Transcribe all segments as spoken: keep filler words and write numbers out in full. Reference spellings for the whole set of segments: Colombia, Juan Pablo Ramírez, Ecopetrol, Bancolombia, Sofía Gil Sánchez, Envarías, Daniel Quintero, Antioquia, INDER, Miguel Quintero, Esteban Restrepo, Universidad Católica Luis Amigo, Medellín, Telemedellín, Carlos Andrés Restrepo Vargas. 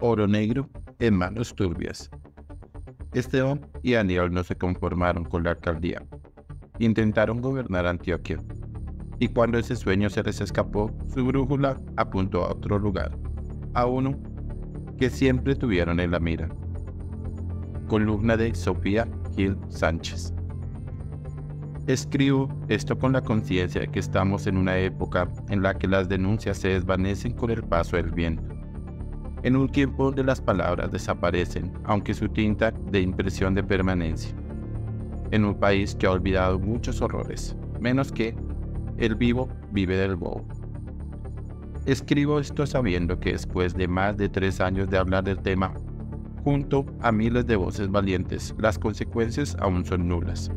oro negro en manos turbias. Esteban y Daniel no se conformaron con la alcaldía. Intentaron gobernar Antioquia, y cuando ese sueño se les escapó, su brújula apuntó a otro lugar, a uno que siempre tuvieron en la mira. Columna de Sofía Gil Sánchez. Escribo esto con la conciencia de que estamos en una época en la que las denuncias se desvanecen con el paso del viento, en un tiempo donde las palabras desaparecen, aunque su tinta dé impresión de permanencia, en un país que ha olvidado muchos horrores, menos que el vivo vive del bobo. Escribo esto sabiendo que después de más de tres años de hablar del tema, junto a miles de voces valientes, las consecuencias aún son nulas.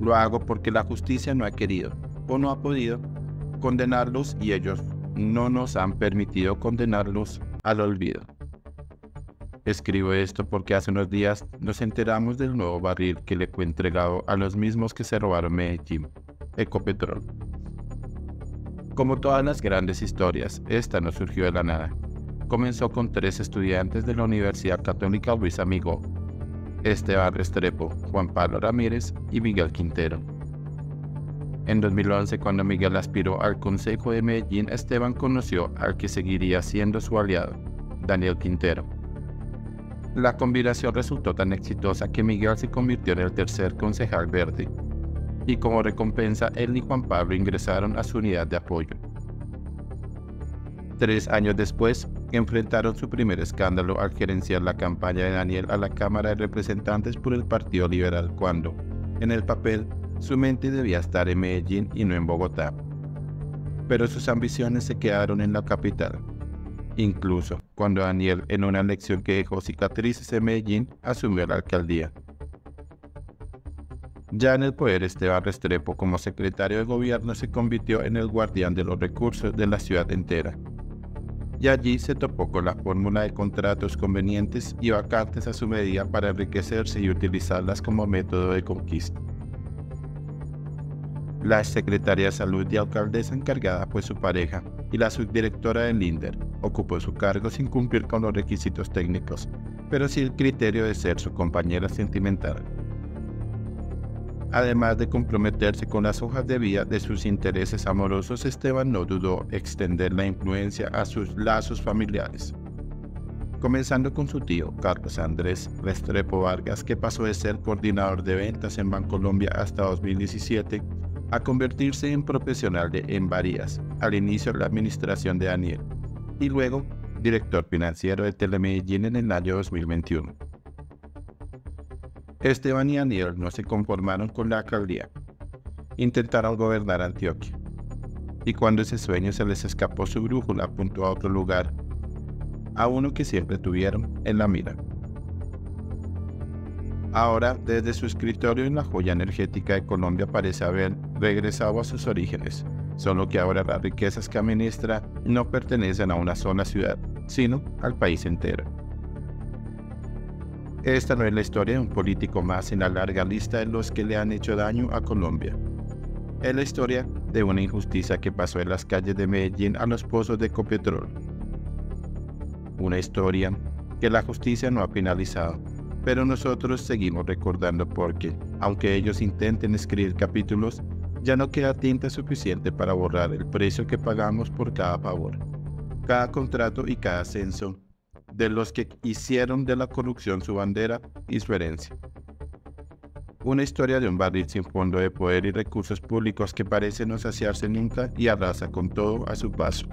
Lo hago porque la justicia no ha querido o no ha podido condenarlos y ellos no nos han permitido condenarlos al olvido. Escribo esto porque hace unos días nos enteramos del nuevo barril que le fue entregado a los mismos que se robaron Medellín, Ecopetrol. Como todas las grandes historias, esta no surgió de la nada. Comenzó con tres estudiantes de la Universidad Católica Luis Amigo, Esteban Restrepo, Juan Pablo Ramírez y Miguel Quintero. En dos mil once, cuando Miguel aspiró al Consejo de Medellín, Esteban conoció al que seguiría siendo su aliado, Daniel Quintero. La combinación resultó tan exitosa que Miguel se convirtió en el tercer concejal verde, y como recompensa él y Juan Pablo ingresaron a su unidad de apoyo. Tres años después, enfrentaron su primer escándalo al gerenciar la campaña de Daniel a la Cámara de Representantes por el Partido Liberal cuando, en el papel, su mente debía estar en Medellín y no en Bogotá. Pero sus ambiciones se quedaron en la capital. Incluso cuando Daniel, en una elección que dejó cicatrices en Medellín, asumió la alcaldía. Ya en el poder, Esteban Restrepo, como secretario de gobierno, se convirtió en el guardián de los recursos de la ciudad entera. Y allí se topó con la fórmula de contratos convenientes y vacantes a su medida para enriquecerse y utilizarlas como método de conquista. La exsecretaria de Salud y alcaldesa encargada fue su pareja, y la subdirectora del INDER ocupó su cargo sin cumplir con los requisitos técnicos, pero sí el criterio de ser su compañera sentimental. Además de comprometerse con las hojas de vida de sus intereses amorosos, Esteban no dudó extender la influencia a sus lazos familiares, comenzando con su tío, Carlos Andrés Restrepo Vargas, que pasó de ser coordinador de ventas en Bancolombia hasta dos mil diecisiete, a convertirse en profesional de Envarías al inicio de la administración de Daniel y luego director financiero de Telemedellín en el año dos mil veintiuno. Esteban y Daniel no se conformaron con la alcaldía, intentaron gobernar Antioquia y cuando ese sueño se les escapó su brújula apuntó a otro lugar, a uno que siempre tuvieron en la mira. Ahora, desde su escritorio en la joya energética de Colombia parece haber regresado a sus orígenes, solo que ahora las riquezas que administra no pertenecen a una sola ciudad, sino al país entero. Esta no es la historia de un político más en la larga lista de los que le han hecho daño a Colombia. Es la historia de una injusticia que pasó en las calles de Medellín a los pozos de Ecopetrol. Una historia que la justicia no ha penalizado. Pero nosotros seguimos recordando porque, aunque ellos intenten escribir capítulos, ya no queda tinta suficiente para borrar el precio que pagamos por cada favor, cada contrato y cada ascenso de los que hicieron de la corrupción su bandera y su herencia. Una historia de un barril sin fondo de poder y recursos públicos que parece no saciarse nunca y arrasa con todo a su paso.